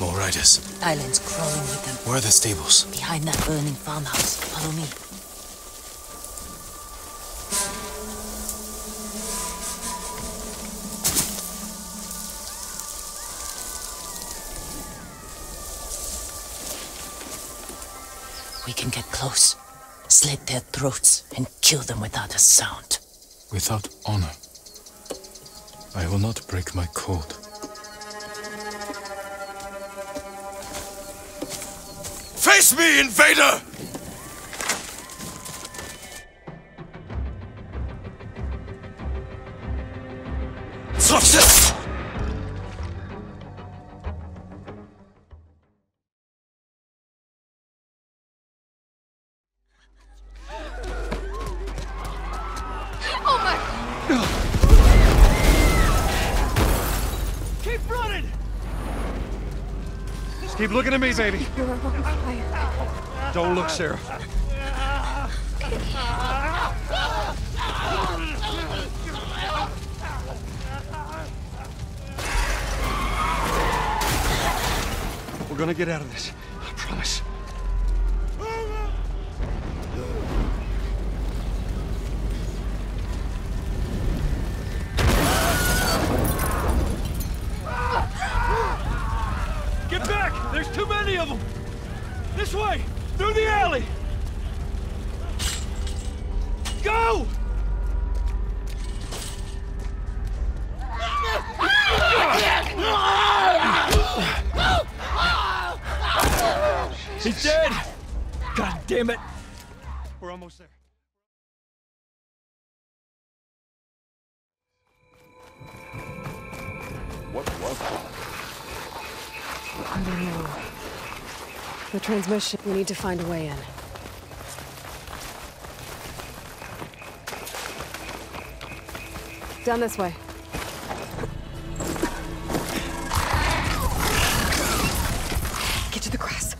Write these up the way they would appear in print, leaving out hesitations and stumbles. More riders. Thailand's crawling with them. Where are the stables? Behind that burning farmhouse. Follow me. We can get close, slit their throats, and kill them without a sound. Without honor. I will not break my code. Face me, invader! Keep looking at me, baby. You're on fire. Don't look, Sarah. We're gonna get out of this. I promise. Of them. This way! Through the alley! Go! He's dead! God damn it! We're almost there. What was that? I don't know. The transmission. We need to find a way in. Down this way. Get to the grass.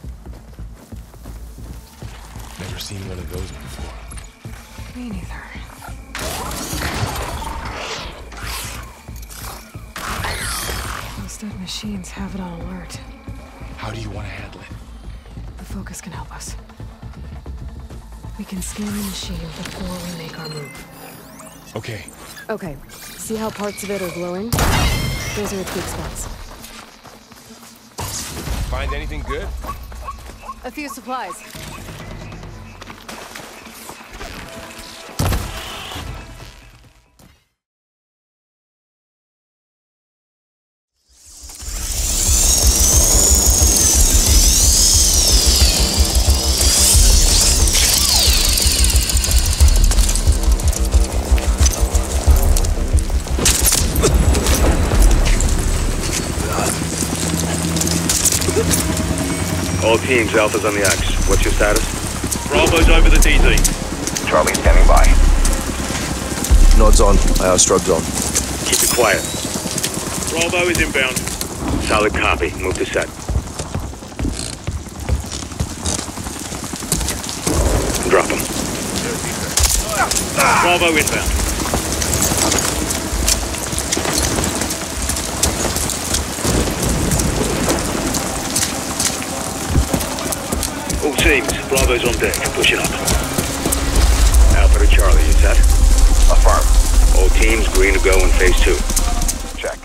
Never seen one of those before. Me neither. Those dead machines have it on alert. How do you want to handle it? The focus can help us. We can scan the machine before we make our move. Okay. Okay. See how parts of it are glowing? Those are its weak spots. Find anything good? A few supplies. All teams, Alpha's on the axe. What's your status? Bravo's over the DZ. Charlie standing by. Nod's on. Our strobe's on. Keep it quiet. Bravo is inbound. Solid copy. Move to set. Drop him. Bravo inbound. Teams, Bravo's on deck, push it up. Alpha to Charlie, you set? Affirm. All teams, green to go in phase 2. Check.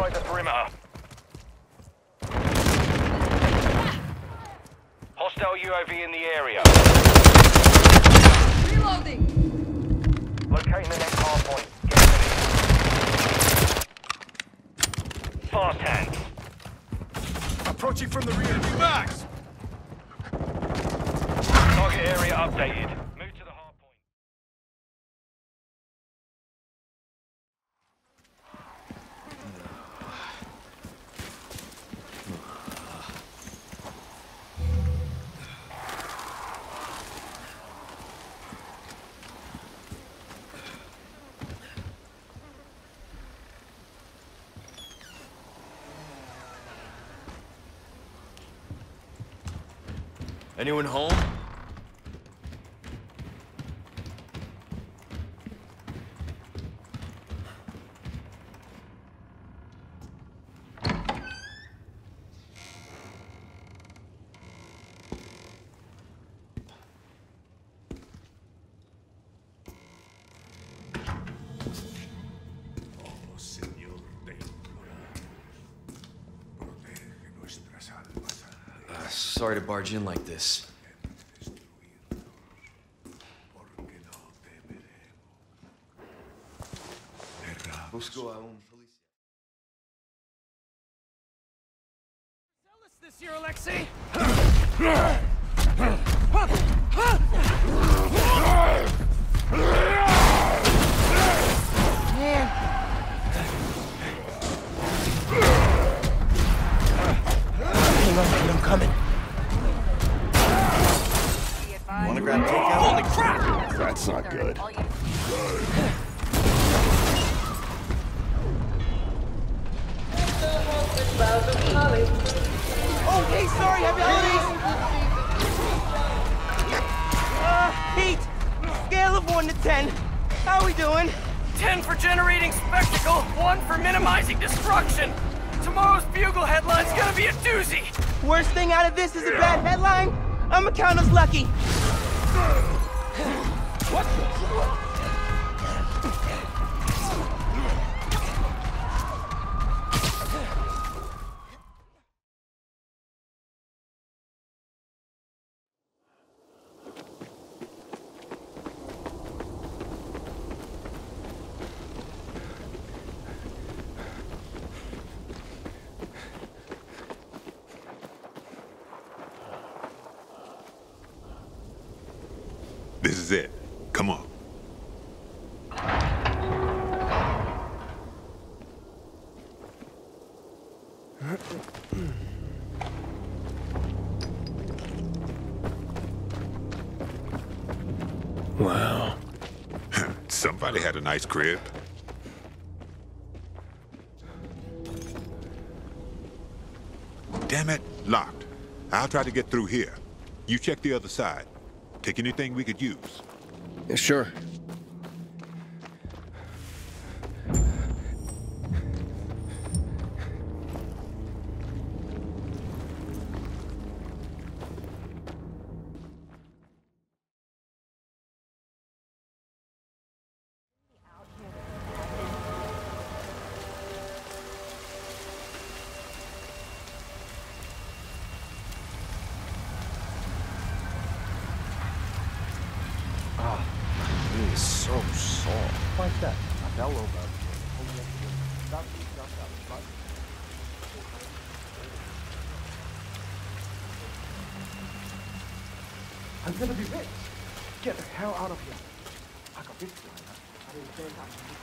Fortify the perimeter. Hostile UAV in the area. Reloading. Locating the next hard point. Get ready. Fast hands. Approaching from the rear. New backs. Target area updated. Move to the hard point. Anyone home? Sorry to barge in like this. Zealous this year, Alexei. Hang on, I'm coming. Wanna grab takeout? Holy crap! That's not good. Okay, sorry, happy holidays! Pete! Scale of 1 to 10. How we doing? 10 for generating spectacle, 1 for minimizing destruction. Tomorrow's Bugle headline's gonna be a doozy! Worst thing out of this is a bad headline? I'm gonna count us lucky! What the This is it. Come on. Wow. Somebody had a nice crib. Damn it, locked. I'll try to get through here. You check the other side. Take anything we could use. Yeah, sure. So soft. Like that. A bellow bug. I'm gonna be rich. Get the hell out of here. I got this flyer.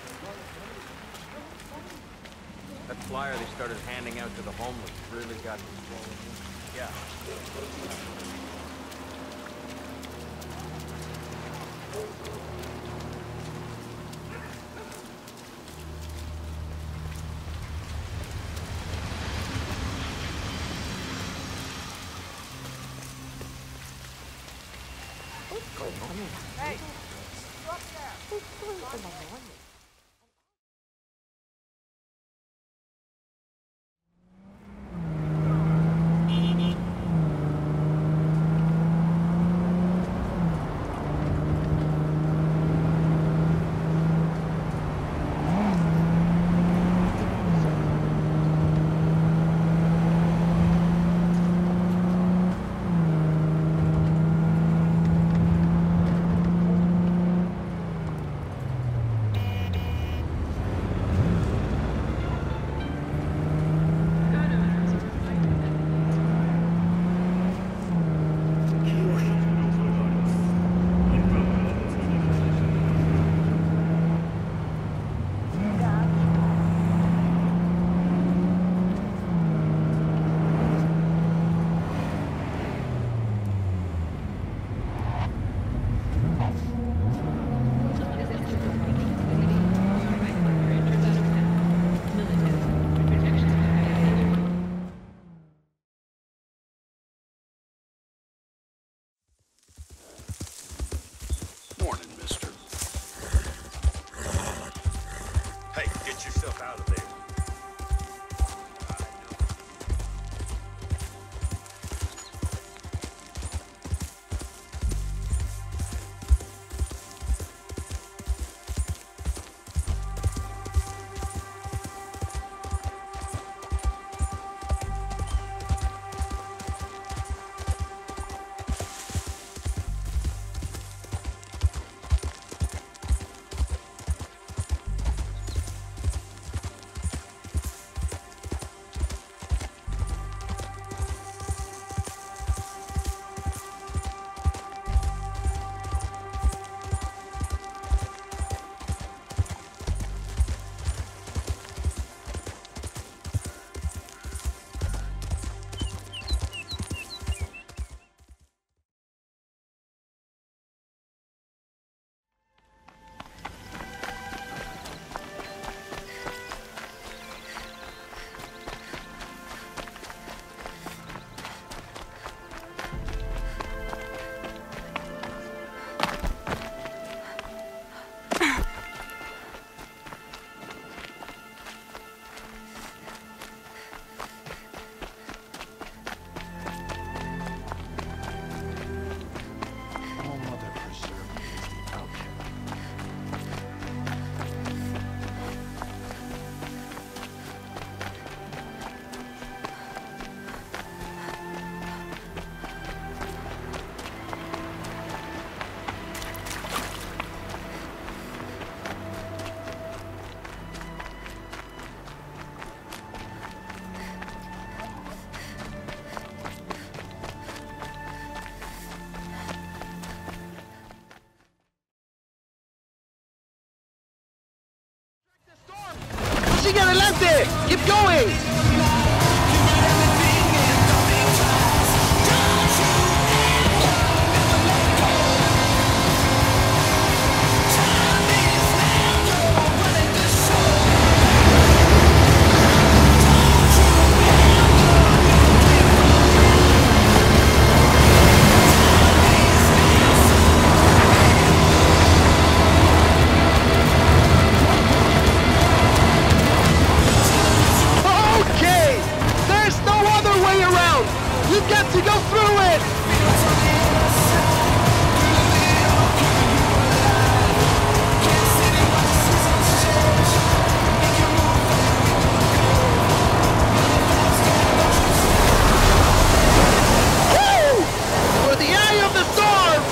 That flyer they started handing out to the homeless really got me. Yeah. Hey! Stop there! Keep going! You've got to go through it! Woo! For the eye of the storm!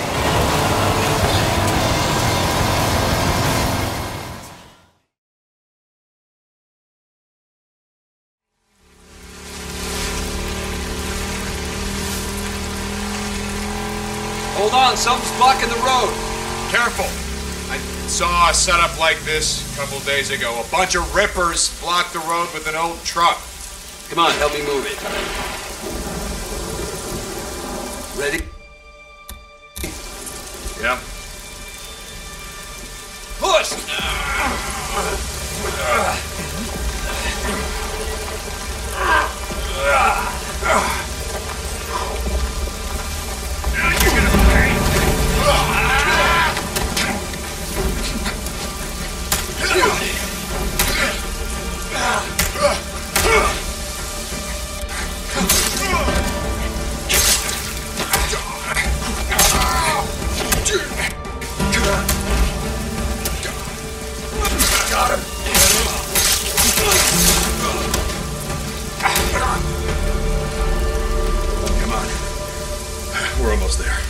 Hold on, something's blocking the road. Careful. I saw a setup like this a couple days ago. A bunch of rippers blocked the road with an old truck. Come on, help me move it. Ready? Yep. Push! Got him. Come on. We're almost there.